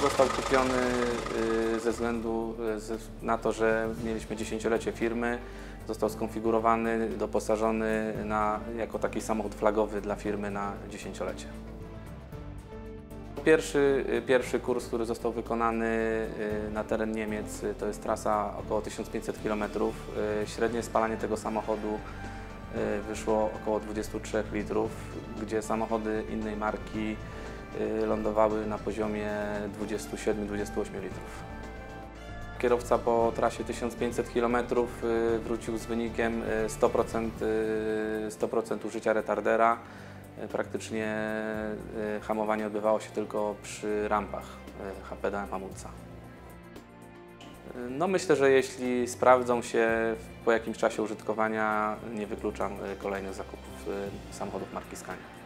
został kupiony ze względu na to, że mieliśmy dziesięciolecie firmy. Został skonfigurowany, doposażony jako taki samochód flagowy dla firmy na dziesięciolecie. Pierwszy kurs, który został wykonany na teren Niemiec, to jest trasa około 1500 km. Średnie spalanie tego samochodu wyszło około 23 litrów, gdzie samochody innej marki lądowały na poziomie 27-28 litrów. Kierowca po trasie 1500 km wrócił z wynikiem 100% użycia retardera. Praktycznie hamowanie odbywało się tylko przy rampach HPD hamulca. No myślę, że jeśli sprawdzą się po jakimś czasie użytkowania, nie wykluczam kolejnych zakupów samochodów marki Scania.